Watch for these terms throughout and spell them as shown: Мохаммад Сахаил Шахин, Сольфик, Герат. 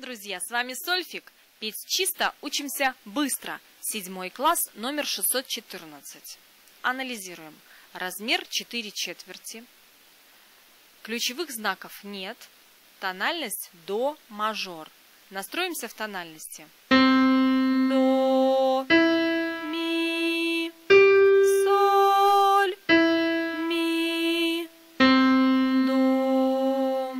Привет, друзья! С вами Сольфик. Петь чисто учимся быстро. 7 класс, номер 614. Анализируем. Размер 4 четверти. Ключевых знаков нет. Тональность до мажор. Настроимся в тональности. До, ми, соль, ми, до.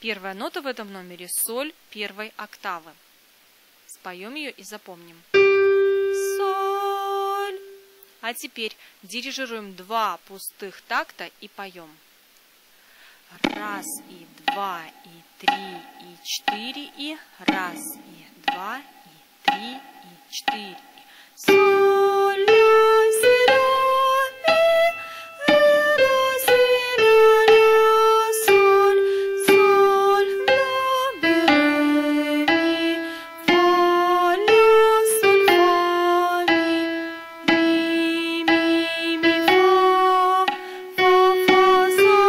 Первая нота в этом номере – соль первой октавы. Споем ее и запомним. Соль. А теперь дирижируем два пустых такта и поем. Раз и два и три и четыре и раз и два и три и четыре. Соль, ля, си, ля, ля, соль, соль, ля, би, ре, фа, ля, соль, фа, ми, ми, ми, фа, фа, фа, соль.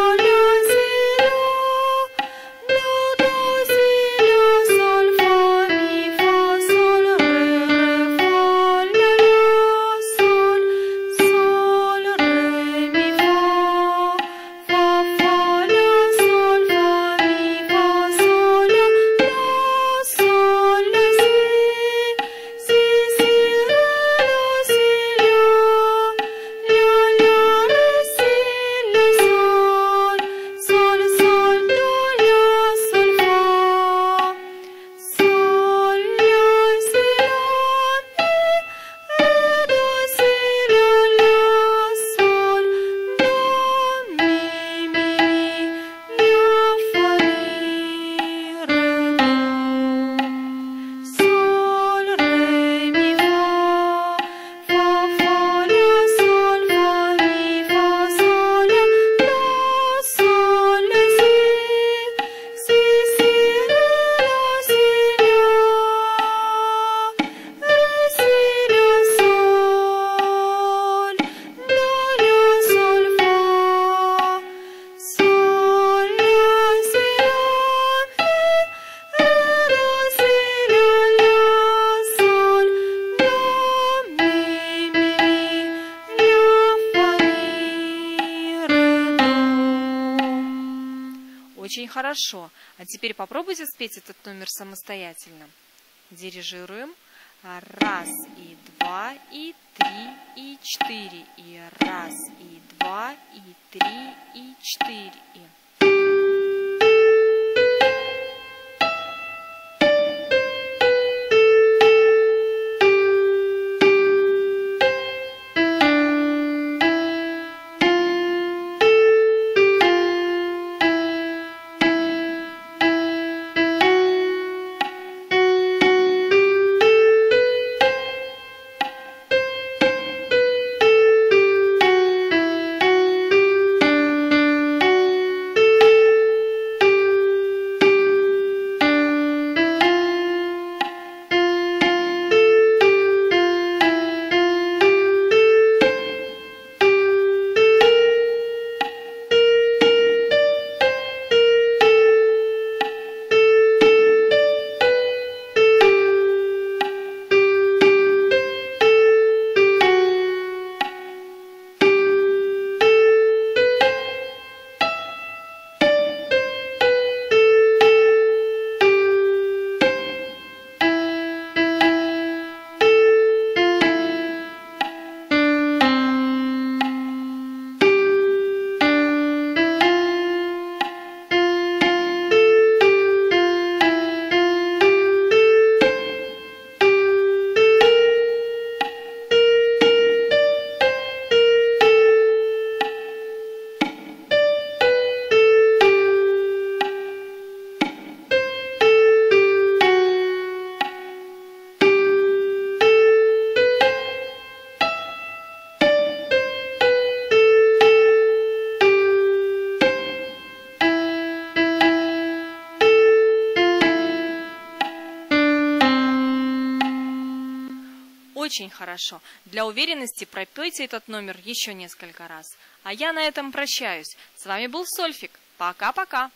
Очень хорошо. А теперь попробуйте спеть этот номер самостоятельно. Дирижируем. Раз и два и три и четыре. И раз и два и три и четыре. И... Очень хорошо. Для уверенности пропойте этот номер еще несколько раз. А я на этом прощаюсь. С вами был Сольфик. Пока-пока.